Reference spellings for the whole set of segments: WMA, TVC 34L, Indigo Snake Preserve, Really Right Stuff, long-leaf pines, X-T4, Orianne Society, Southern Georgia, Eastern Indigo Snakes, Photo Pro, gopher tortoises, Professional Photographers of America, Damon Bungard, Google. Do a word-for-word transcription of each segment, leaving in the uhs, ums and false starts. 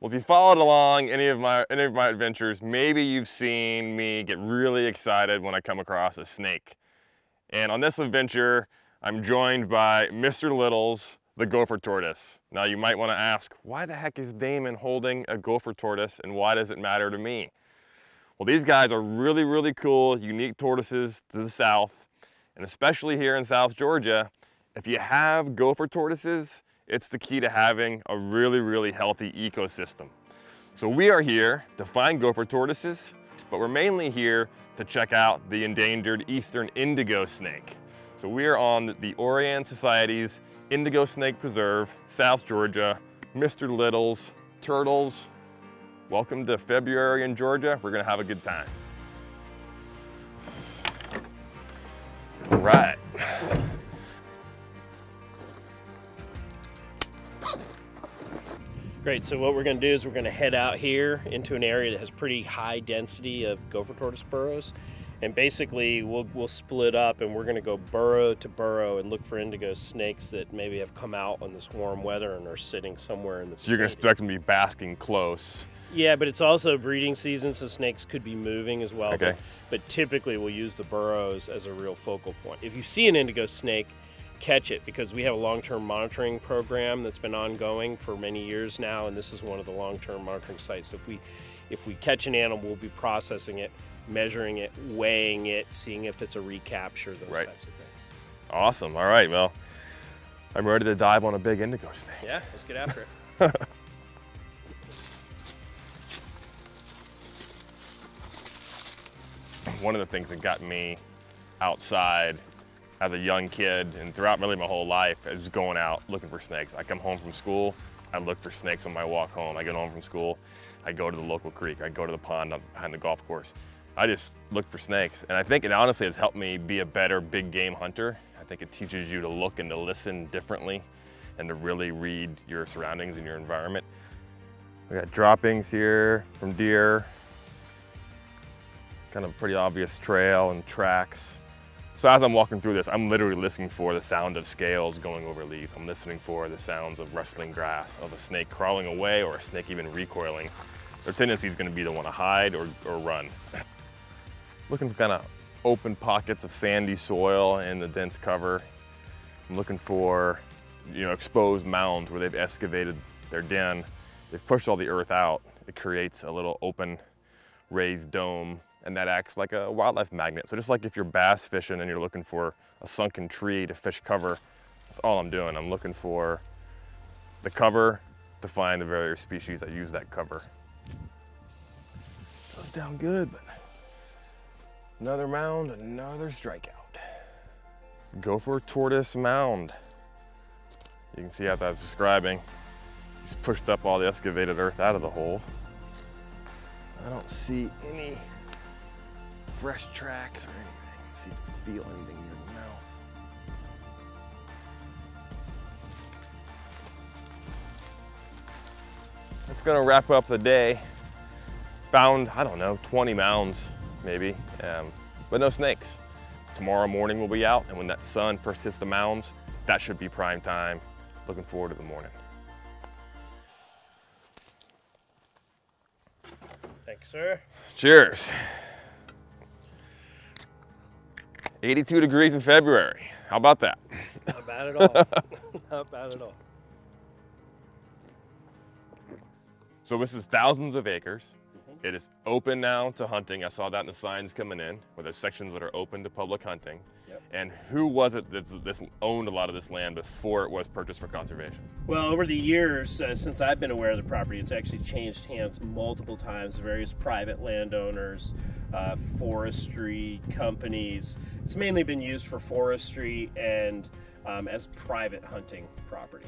Well, if you followed along any of my any of my adventures, maybe you've seen me get really excited when I come across a snake. And on this adventure, I'm joined by Mister Littles, the gopher tortoise. Now you might want to ask, why the heck is Damon holding a gopher tortoise and why does it matter to me? Well, these guys are really, really cool, unique tortoises to the south, and especially here in South Georgia. If you have gopher tortoises, it's the key to having a really, really healthy ecosystem. So we are here to find gopher tortoises, but we're mainly here to check out the endangered Eastern indigo snake. So we are on the Orianne Society's Indigo Snake Preserve, South Georgia, Mister Littles, turtles. Welcome to February in Georgia. We're gonna have a good time. All right. Great, so what we're gonna do is we're gonna head out here into an area that has pretty high density of gopher tortoise burrows. And basically we'll, we'll split up and we're gonna go burrow to burrow and look for indigo snakes that maybe have come out on this warm weather and are sitting somewhere in the vicinity. So you're gonna expect them to be basking close. Yeah, but it's also breeding season, so snakes could be moving as well. Okay. But, but typically we'll use the burrows as a real focal point. If you see an indigo snake, catch it, because we have a long-term monitoring program that's been ongoing for many years now, and this is one of the long-term monitoring sites. So if we if we catch an animal, we'll be processing it, measuring it, weighing it, seeing if it's a recapture, those right. types of things. Awesome. All right, well, I'm ready to dive on a big indigo snake. Yeah, let's get after it. One of the things that got me outside as a young kid and throughout really my whole life, I was going out looking for snakes. I come home from school, I look for snakes on my walk home. I get home from school, I go to the local creek, I go to the pond behind the golf course. I just look for snakes. And I think it honestly has helped me be a better big game hunter. I think it teaches you to look and to listen differently and to really read your surroundings and your environment. We got droppings here from deer, kind of pretty obvious trail and tracks. So as I'm walking through this, I'm literally listening for the sound of scales going over leaves. I'm listening for the sounds of rustling grass, of a snake crawling away or a snake even recoiling. Their tendency is going to be to want to hide or, or run. Looking for kind of open pockets of sandy soil in the dense cover. I'm looking for, you know, exposed mounds where they've excavated their den. They've pushed all the earth out. It creates a little open raised dome, and that acts like a wildlife magnet. So just like if you're bass fishing and you're looking for a sunken tree to fish cover, that's all I'm doing. I'm looking for the cover to find the various species that use that cover. Goes down good, but another mound, another strikeout. Gopher tortoise mound. You can see as I was describing, just pushed up all the excavated earth out of the hole. I don't see any fresh tracks or anything. Let's see if I can feel anything near the mouth. That's gonna wrap up the day. Found, I don't know, twenty mounds maybe, um, but no snakes. Tomorrow morning we'll be out, and when that sun first hits the mounds, that should be prime time. Looking forward to the morning. Thanks, sir. Cheers. eighty-two degrees in February. How about that? Not bad at all. Not bad at all. So this is thousands of acres. Mm-hmm. It is open now to hunting. I saw that in the signs coming in, where there's sections that are open to public hunting. Yep. And who was it that this owned a lot of this land before it was purchased for conservation? Well, over the years, uh, since I've been aware of the property, it's actually changed hands multiple times. Various private landowners, uh, forestry companies. It's mainly been used for forestry and um, as private hunting property.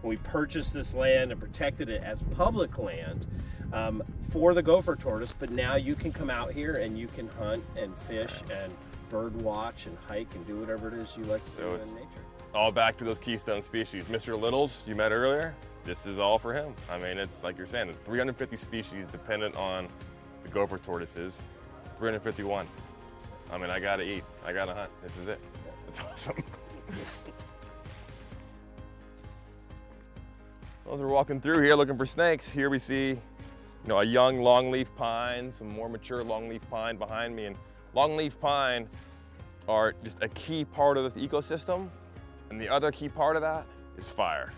When we purchased this land and protected it as public land um, for the gopher tortoise, but now you can come out here and you can hunt and fish and bird watch and hike and do whatever it is you like so to do in nature. All back to those keystone species. Mister Littles, you met earlier, this is all for him. I mean, it's like you're saying, three hundred fifty species dependent on the gopher tortoises, three hundred fifty-one. I mean, I gotta eat, I gotta hunt, this is it. That's awesome. As we're walking through here looking for snakes, here we see, you know, a young longleaf pine, some more mature longleaf pine behind me. And longleaf pine are just a key part of this ecosystem. And the other key part of that is fire.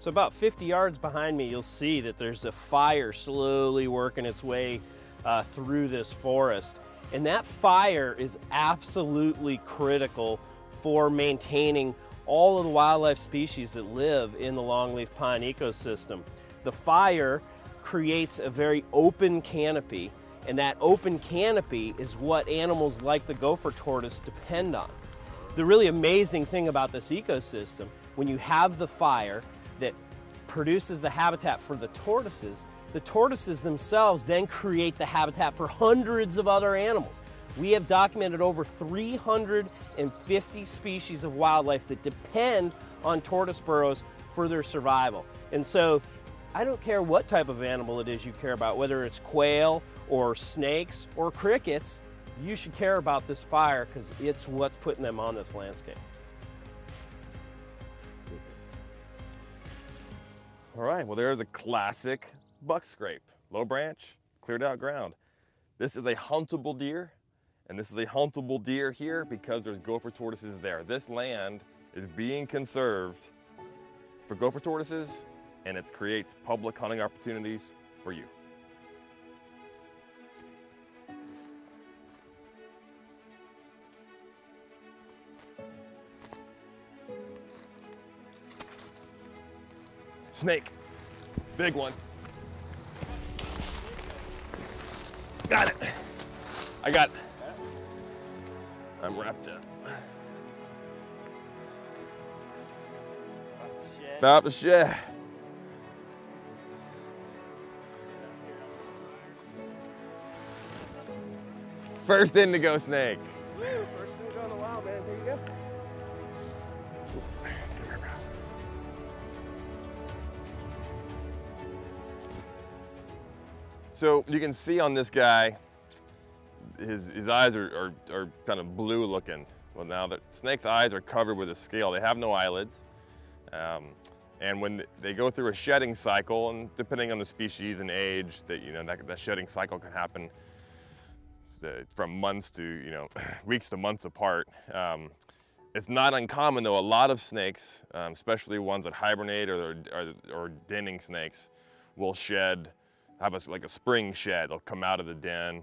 So about fifty yards behind me, you'll see that there's a fire slowly working its way uh, through this forest. And that fire is absolutely critical for maintaining all of the wildlife species that live in the longleaf pine ecosystem. The fire creates a very open canopy, and that open canopy is what animals like the gopher tortoise depend on. The really amazing thing about this ecosystem, when you have the fire that produces the habitat for the tortoises, the tortoises themselves then create the habitat for hundreds of other animals. We have documented over three hundred fifty species of wildlife that depend on tortoise burrows for their survival. And so I don't care what type of animal it is you care about, whether it's quail or snakes or crickets, you should care about this fire because it's what's putting them on this landscape. All right, well, there's a classic buck scrape. Low branch, cleared out ground. This is a huntable deer. And this is a huntable deer here because there's gopher tortoises there. This land is being conserved for gopher tortoises, and it creates public hunting opportunities for you. Snake, big one. Got it, I got it. I'm wrapped up. About the shed. First indigo snake. Woo, first indigo in the wild, man. Here you go. Come here, bro. So you can see on this guy, His, his eyes are, are, are kind of blue looking. Well, now the snake's eyes are covered with a scale. They have no eyelids. Um, and when they go through a shedding cycle, and depending on the species and age, that, you know, that, that shedding cycle can happen from months to, you know, weeks to months apart. Um, it's not uncommon though, a lot of snakes, um, especially ones that hibernate or, or, or denning snakes, will shed have a, like a spring shed. They'll come out of the den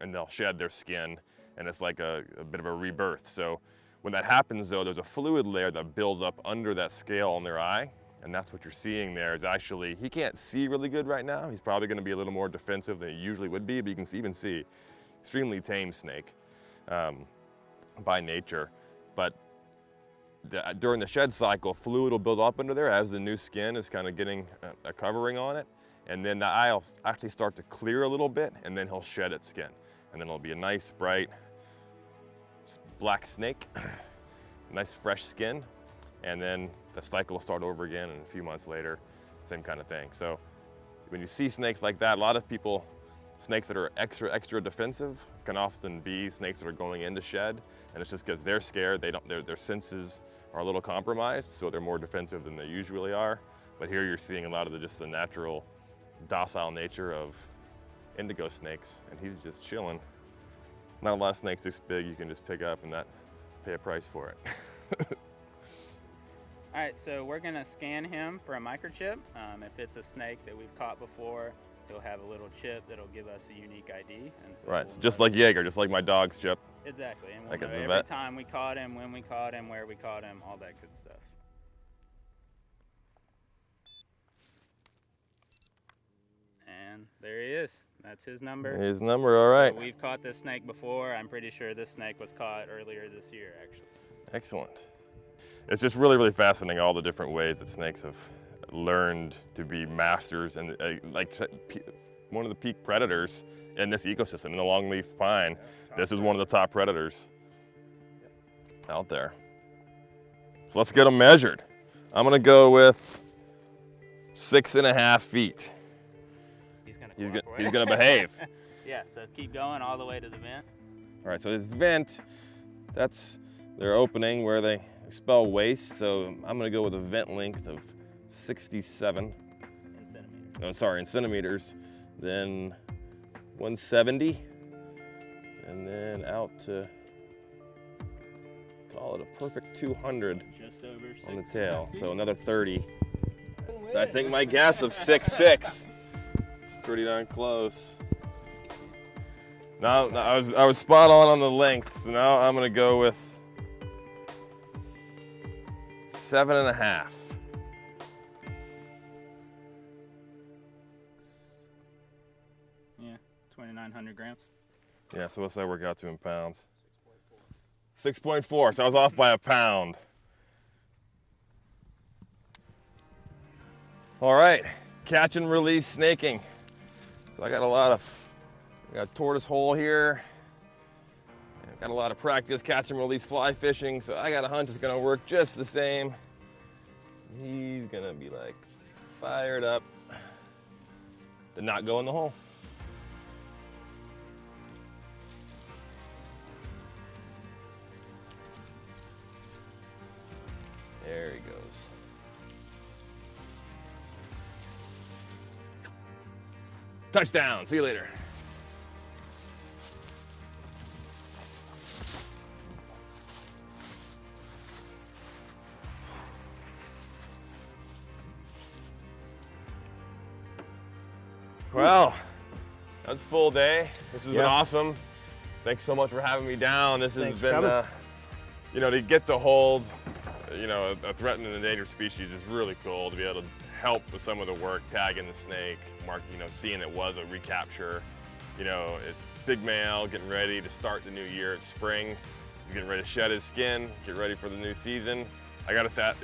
and they'll shed their skin, and it's like a, a bit of a rebirth. So when that happens though, there's a fluid layer that builds up under that scale on their eye, and that's what you're seeing there is actually, he can't see really good right now. He's probably gonna be a little more defensive than he usually would be, but you can even see, extremely tame snake um, by nature. But the, during the shed cycle, fluid will build up under there as the new skin is kind of getting a, a covering on it. And then the eye will actually start to clear a little bit, and then he'll shed its skin. And then it'll be a nice, bright, black snake, nice, fresh skin. And then the cycle will start over again, and a few months later, same kind of thing. So when you see snakes like that, a lot of people, snakes that are extra, extra defensive can often be snakes that are going into shed. And it's just because they're scared, they don't, their, their senses are a little compromised, so they're more defensive than they usually are. But here you're seeing a lot of the, just the natural, docile nature of indigo snakes, and he's just chilling. Not a lot of snakes this big you can just pick up and not pay a price for it. All right, so we're gonna scan him for a microchip. Um, if it's a snake that we've caught before, he'll have a little chip that'll give us a unique I D. And so right, we'll so just like Jaeger, just like my dog's chip. Exactly, and we'll know every vet. time we caught him, when we caught him, where we caught him, all that good stuff. There he is. That's his number. His number, all right. So we've caught this snake before. I'm pretty sure this snake was caught earlier this year, actually. Excellent. It's just really, really fascinating all the different ways that snakes have learned to be masters and uh, like one of the peak predators in this ecosystem, in the longleaf pine. Yeah, this is one of the top predators yeah. out there. So let's get them measured. I'm gonna go with six and a half feet. He's gonna, he's gonna behave. Yeah, so keep going all the way to the vent. All right, so this vent, that's their opening where they expel waste. So I'm gonna go with a vent length of sixty-seven. In centimeters. Oh, sorry, in centimeters. Then one seventy. And then out to, call it a perfect two hundred. Just over on the tail. So another thirty. I think my guess of six six. It's pretty darn close. Now, I was I was spot on on the length, so now I'm gonna go with seven and a half. Yeah, twenty-nine hundred grams. Yeah, so what's that work out to in pounds? six point four, so I was off by a pound. All right, catch and release snaking. So I got a lot of, I got tortoise hole here. I've got a lot of practice catch and release fly fishing, so I got a hunch it's gonna work just the same. He's gonna be like fired up. Did not go in the hole. There he goes. Touchdown, see you later. Well, that was a full day. This has yeah. been awesome. Thanks so much for having me down. This has Thanks been, uh, you know, to get to hold, you know, a threatened and endangered species is really cool to be able to help with some of the work, tagging the snake, mark, you know, seeing it was a recapture. You know, it's big male, getting ready to start the new year. It's spring. He's getting ready to shed his skin, get ready for the new season. I gotta say,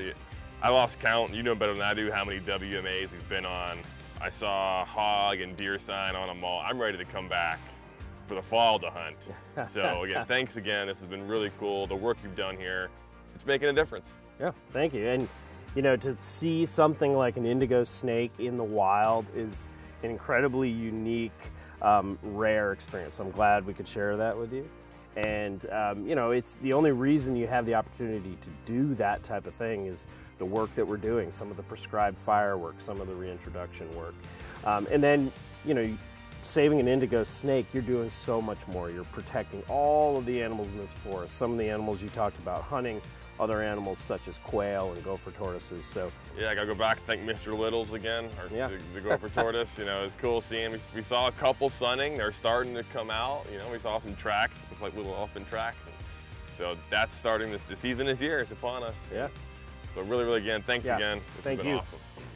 I lost count. You know better than I do how many W M As we've been on. I saw hog and deer sign on them all. I'm ready to come back for the fall to hunt. So again, thanks again. This has been really cool. The work you've done here, it's making a difference. Yeah, thank you. And you know, to see something like an indigo snake in the wild is an incredibly unique, um, rare experience. So I'm glad we could share that with you. And, um, you know, it's the only reason you have the opportunity to do that type of thing is the work that we're doing, some of the prescribed firework, some of the reintroduction work. Um, and then, you know, saving an indigo snake, you're doing so much more. You're protecting all of the animals in this forest, some of the animals you talked about hunting, other animals such as quail and gopher tortoises, so. Yeah, I gotta go back and thank Mister Littles again, or yeah. the, the gopher tortoise. You know, it's cool seeing, we, we saw a couple sunning, they're starting to come out, you know, we saw some tracks, look like little elephant tracks. And so that's starting this, the season is here, it's upon us. Yeah. So really, really again, thanks yeah. again. This thank has been you. Awesome.